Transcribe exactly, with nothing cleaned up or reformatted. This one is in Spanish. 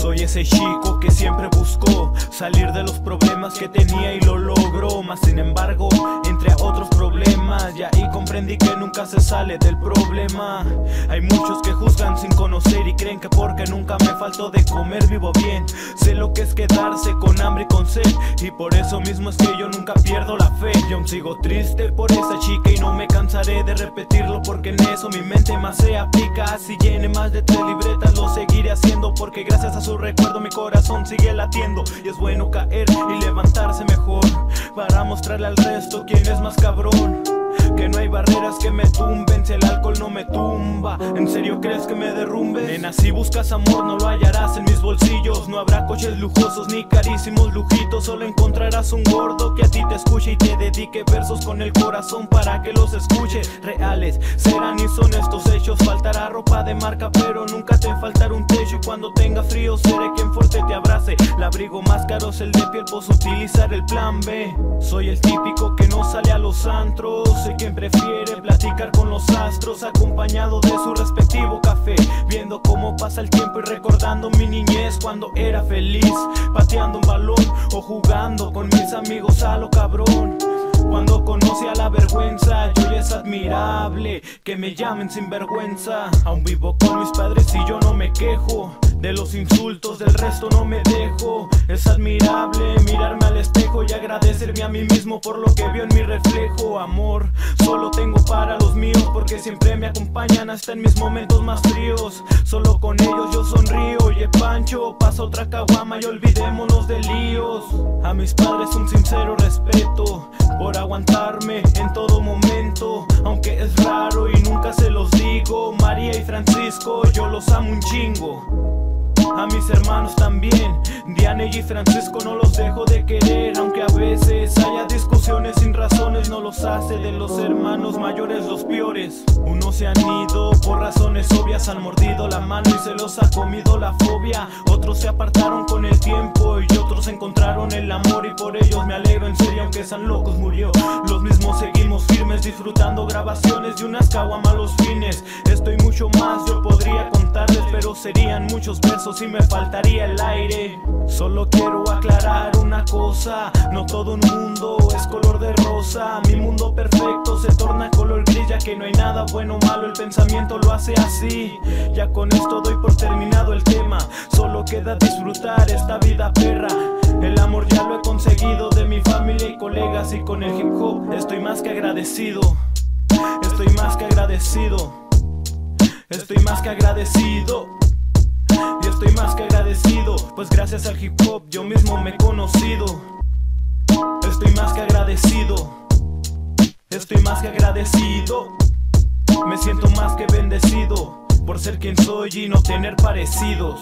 Soy ese chico que siempre buscó salir de los problemas que tenía y lo logró. Mas sin embargo, entre otros problemas, y ahí comprendí que nunca se sale del problema. Hay muchos que juzgan sin conocer y creen que porque nunca me faltó de comer vivo bien. Sé lo que es quedarse con hambre y con sed, y por eso mismo es que yo nunca pierdo la fe. Yo aún sigo triste por esa chica y no me cansaré de repetirlo, porque en eso mi mente más se aplica. Así llene más de tres libretas, lo seguiré haciendo, porque gracias a su recuerdo mi corazón sigue latiendo. Y es bueno caer y levantarse mejor, para mostrarle al resto quién es más cabrón. Que no hay barreras que me tumben, si el alcohol no me tumba, ¿en serio crees que me derrumbes? Nena, si buscas amor no lo hallarás en mis bolsillos. No habrá coches lujosos ni carísimos lujitos, solo encontrarás un gordo que a ti te escuche y te dedique versos con el corazón para que los escuche. Reales serán y son estos hechos, faltará ropa de marca pero nunca te faltará un techo. Y cuando tenga frío seré quien fuerte te abrace, el abrigo más caro es el de piel, pues utilizar el plan B. Soy el típico que no sale a los antros, soy quien prefiere platicar con los astros acompañado de su respectivo café, viendo cómo pasa el tiempo y recordando mi niñez cuando era feliz, pateando un balón o jugando con mis amigos a lo cabrón. Cuando conocí a la vergüenza, yo es admirable que me llamen sinvergüenza. Aún vivo con mis padres y yo no me quejo, de los insultos del resto no me dejo. Es admirable mirarme al espejo y agradecerme a mí mismo por lo que veo en mi reflejo. Amor solo tengo para los míos, porque siempre me acompañan hasta en mis momentos más fríos. Solo con ellos yo sonrío. Oye Pancho, pasa otra caguama y olvidémonos de líos. A mis padres un sincero respeto por aguantarme en todo momento, aunque es raro y nunca se los digo. María y Francisco, yo los amo un chingo. A mis hermanos también, Diane y Francisco no los dejo de querer, aunque a veces haya discusiones sin razones, no los hace de los hermanos mayores los peores. Unos se han ido por razones obvias, han mordido la mano y se los ha comido la fobia. Otros se apartaron con el tiempo y otros encontraron el amor, y por ellos me alegro en serio aunque San Locos murió. Los mismos seguimos firmes disfrutando grabaciones y unas caguamas los fines. Estoy mucho más, yo podría contarles, pero serían muchos versos si me faltaría el aire. Solo quiero aclarar una cosa, no todo un mundo es color de rosa. Mi mundo perfecto se torna color gris, ya que no hay nada bueno o malo, el pensamiento lo hace así. Ya con esto doy por terminado el tema, solo queda disfrutar esta vida perra. El amor ya lo he conseguido de mi familia y colegas, y con el hip hop estoy más que agradecido. Estoy más que agradecido. Estoy más que agradecido. Y estoy más que agradecido, pues gracias al hip hop yo mismo me he conocido. Estoy más que agradecido. Estoy más que agradecido. Me siento más que bendecido por ser quien soy y no tener parecidos.